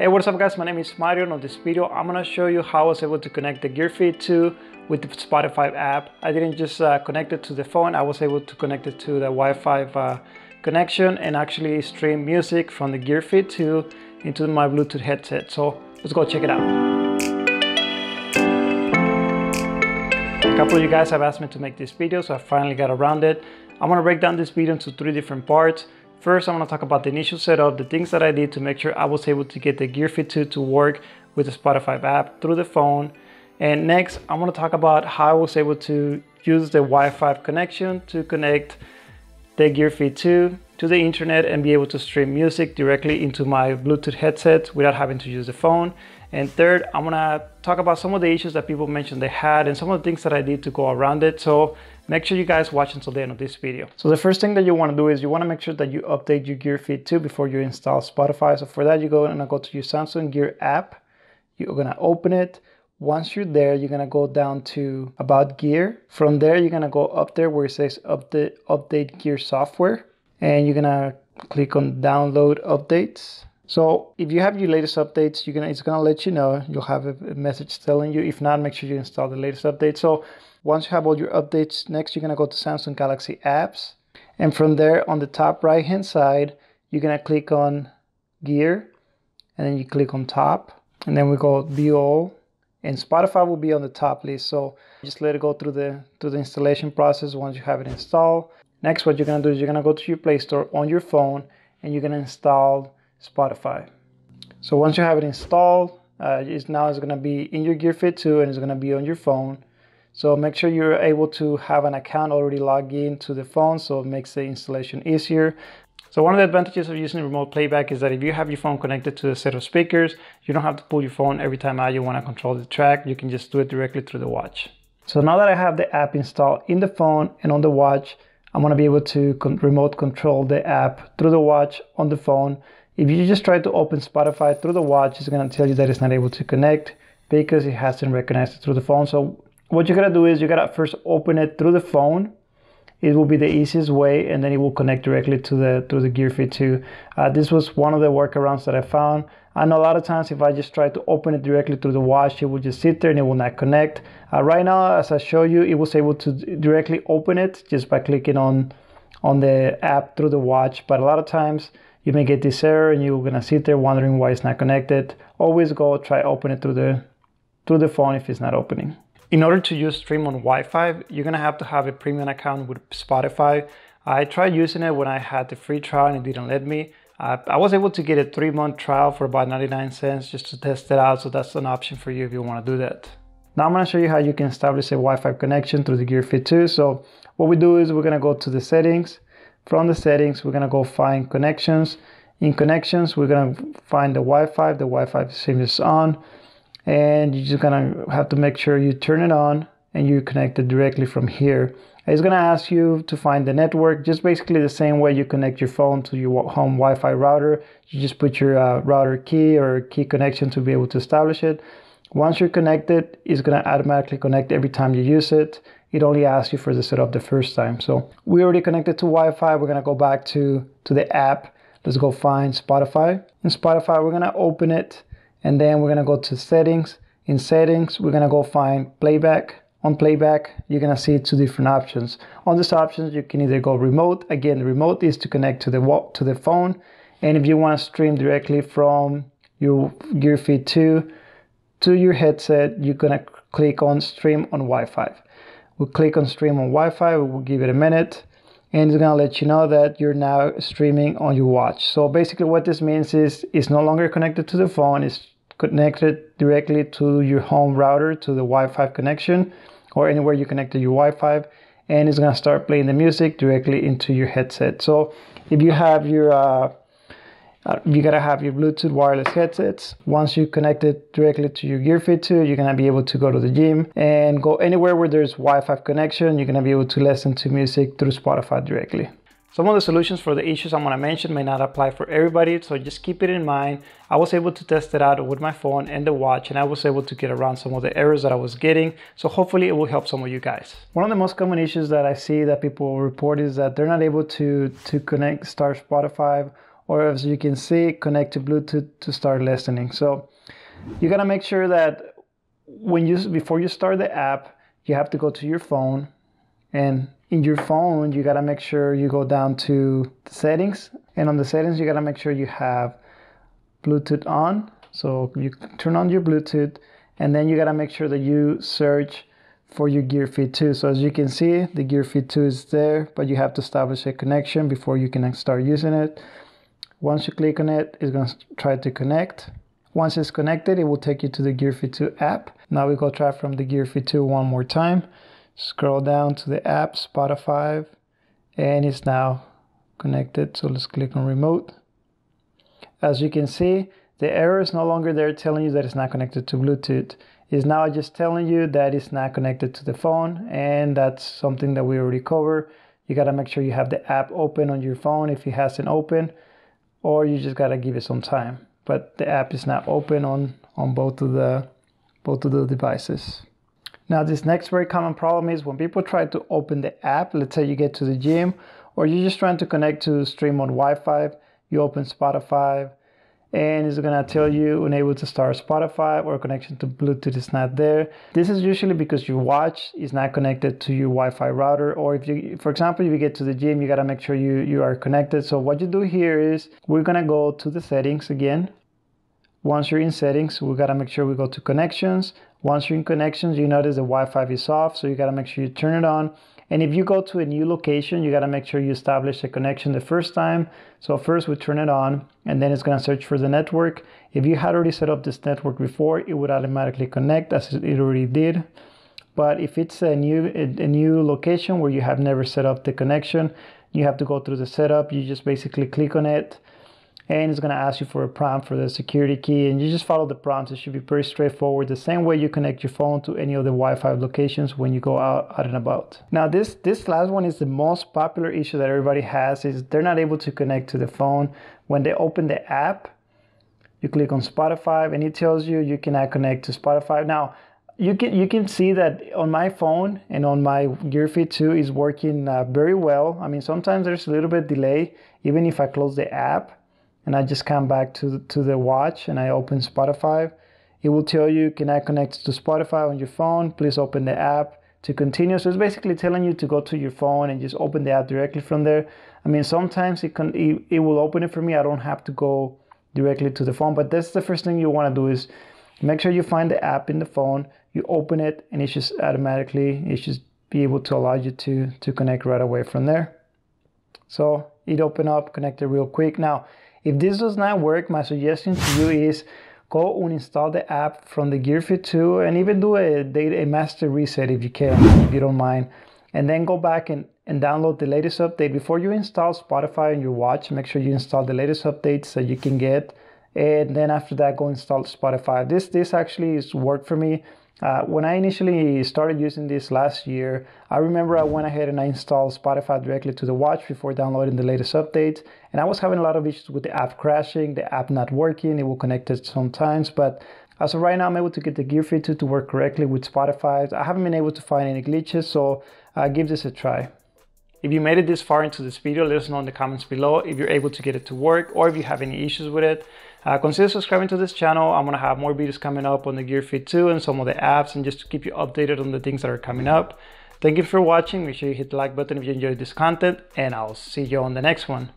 Hey, what's up guys, my name is Mario, and on this video I'm gonna show you how I was able to connect the Gear Fit 2 with the Spotify app. I didn't just connect it to the phone, I was able to connect it to the Wi-Fi connection and actually stream music from the Gear Fit 2 into my Bluetooth headset. So let's go check it out. A couple of you guys have asked me to make this video, so I finally got around it. I'm gonna break down this video into three different parts. First, I'm going to talk about the initial setup, the things that I did to make sure I was able to get the Gear Fit 2 to work with the Spotify app through the phone. And next, I'm going to talk about how I was able to use the Wi-Fi connection to connect the Gear Fit 2 to the internet and be able to stream music directly into my Bluetooth headset without having to use the phone. And third, I'm going to talk about some of the issues that people mentioned they had and some of the things that I did to go around it. So make sure you guys watch until the end of this video. So the first thing that you want to do is you want to make sure that you update your Gear Fit 2 before you install Spotify. So for that, you go to your Samsung Gear app. You're going to open it. Once you're there, you're going to go down to About Gear. From there, you're going to go up there where it says Update Gear Software. And you're going to click on Download Updates. So if you have your latest updates, it's going to let you know. You'll have a message telling you. If not, make sure you install the latest update. So once you have all your updates, next you're going to go to Samsung Galaxy apps. And from there, on the top right hand side, you're going to click on Gear. And then you click on Top. And then we go View All. And Spotify will be on the top list. So just let it go through the installation process once you have it installed. Next, what you're going to do is you're going to go to your Play Store on your phone. And you're going to install Spotify. So once you have it installed, it's going to be in your Gear Fit 2 and it's going to be on your phone. So make sure you're able to have an account already logged in to the phone, so it makes the installation easier. So one of the advantages of using remote playback is that if you have your phone connected to a set of speakers, you don't have to pull your phone every time out you want to control the track. You can just do it directly through the watch. So now that I have the app installed in the phone and on the watch, I'm going to be able to remote control the app through the watch on the phone. If you just try to open Spotify through the watch, it's going to tell you that it's not able to connect because it hasn't recognized it through the phone. So what you got to do is you got to first open it through the phone. It will be the easiest way, and then it will connect directly to the Gear Fit 2. This was one of the workarounds that I found. I know a lot of times if I just try to open it directly through the watch, it will just sit there and it will not connect. Right now, as I show you, it was able to directly open it just by clicking on the app through the watch. But a lot of times you may get this error and you're gonna sit there wondering why it's not connected. Always go try open it through the phone if it's not opening. In order to use stream on Wi-Fi, you're gonna have to have a premium account with Spotify. I tried using it when I had the free trial and it didn't let me. I was able to get a 3-month trial for about 99 cents just to test it out, so that's an option for you if you wanna do that. Now I'm gonna show you how you can establish a Wi-Fi connection through the Gear Fit 2. So what we do is we're gonna go to the settings. From the settings, we're gonna go find connections. In connections, we're gonna find the Wi-Fi. The Wi-Fi sim is on, and you're just gonna have to make sure you turn it on and you connect it directly from here. It's gonna ask you to find the network, just basically the same way you connect your phone to your home Wi-Fi router. You just put your router key or key connection to be able to establish it. Once you're connected, it's gonna automatically connect every time you use it. It only asks you for the setup the first time. So we already connected to Wi-Fi. We're gonna go back to the app. Let's go find Spotify. In Spotify, we're gonna open it, and then we're gonna go to settings. In settings, we're gonna go find playback. On playback, you're gonna see two different options. On these options, you can either go remote. Again, remote is to connect to the phone, and if you wanna stream directly from your Gear Fit 2 to your headset, you're gonna click on Stream on Wi-Fi. We'll click on Stream on Wi-Fi, we'll give it a minute, and it's gonna let you know that you're now streaming on your watch. So basically what this means is it's no longer connected to the phone, it's connected directly to your home router, to the Wi-Fi connection, or anywhere you connect to your Wi-Fi, and it's gonna start playing the music directly into your headset. So if you have your you gotta have your Bluetooth wireless headsets. Once you connect it directly to your Gear Fit 2, you're gonna be able to go to the gym and go anywhere where there's Wi-Fi connection. You're gonna be able to listen to music through Spotify directly. Some of the solutions for the issues I'm gonna mention may not apply for everybody, so just keep it in mind. I was able to test it out with my phone and the watch, and I was able to get around some of the errors that I was getting, so hopefully it will help some of you guys. One of the most common issues that I see that people report is that they're not able to connect, start Spotify, or as you can see, connect to Bluetooth to start listening. So you gotta make sure that before you start the app, you have to go to your phone, and in your phone, you gotta make sure you go down to the settings, and on the settings, you gotta make sure you have Bluetooth on. So you turn on your Bluetooth, and then you gotta make sure that you search for your Gear Fit 2. So as you can see, the Gear Fit 2 is there, but you have to establish a connection before you can start using it. Once you click on it, it's gonna try to connect. Once it's connected, it will take you to the Gear Fit 2 app. Now we go try from the Gear Fit 2 one more time. Scroll down to the app, Spotify, and it's now connected. So let's click on remote. As you can see, the error is no longer there telling you that it's not connected to Bluetooth. It's now just telling you that it's not connected to the phone, and that's something that we already covered. You gotta make sure you have the app open on your phone if it hasn't opened, or you just gotta give it some time. But the app is not open on both of the devices. Now this next very common problem is when people try to open the app. Let's say you get to the gym, or you're just trying to connect to stream on Wi-Fi. You open Spotify, and it's gonna tell you unable to start Spotify or connection to Bluetooth is not there. This is usually because your watch is not connected to your Wi-Fi router, or if you, for example, if you get to the gym, you gotta make sure you are connected. So what you do here is we're gonna go to the settings again. Once you're in settings, we gotta make sure we go to connections. Once you're in connections, you notice the Wi-Fi is off, so you gotta make sure you turn it on. And if you go to a new location, you gotta make sure you establish a connection the first time. So first we turn it on, and then it's gonna search for the network. If you had already set up this network before, it would automatically connect as it already did. But if it's a new location where you have never set up the connection, you have to go through the setup. You just basically click on it, and it's gonna ask you for a prompt for the security key, and you just follow the prompts. It should be pretty straightforward, the same way you connect your phone to any of the Wi-Fi locations when you go out and about. Now this last one is the most popular issue that everybody has, is they're not able to connect to the phone. When they open the app, you click on Spotify, and it tells you you cannot connect to Spotify. Now, you can see that on my phone and on my Gear Fit 2 is working very well. I mean, sometimes there's a little bit delay, even if I close the app, and I just come back to the watch and I open Spotify. It will tell you, cannot connect to Spotify on your phone. Please open the app to continue. So it's basically telling you to go to your phone and just open the app directly from there. I mean, sometimes it will open it for me. I don't have to go directly to the phone, but that's the first thing you want to do is make sure you find the app in the phone, you open it, and it's just automatically, it should be able to allow you to connect right away from there. So it opened up, connected real quick. Now, if this does not work, my suggestion to you is go uninstall the app from the Gear Fit 2 and even do a master reset if you can, if you don't mind. And then go back and download the latest update. Before you install Spotify on your watch, make sure you install the latest updates that you can get. And then after that, go install Spotify. This actually has worked for me. When I initially started using this last year, I remember I went ahead and I installed Spotify directly to the watch before downloading the latest updates, and I was having a lot of issues with the app crashing, the app not working. It will connect it sometimes, but as of right now, I'm able to get the Gear Fit 2 to work correctly with Spotify. I haven't been able to find any glitches, so give this a try. If you made it this far into this video, let us know in the comments below if you're able to get it to work or if you have any issues with it. Consider subscribing to this channel. I'm going to have more videos coming up on the Gear Fit 2 and some of the apps, and just to keep you updated on the things that are coming up. Thank you for watching. Make sure you hit the like button if you enjoyed this content, and I'll see you on the next one.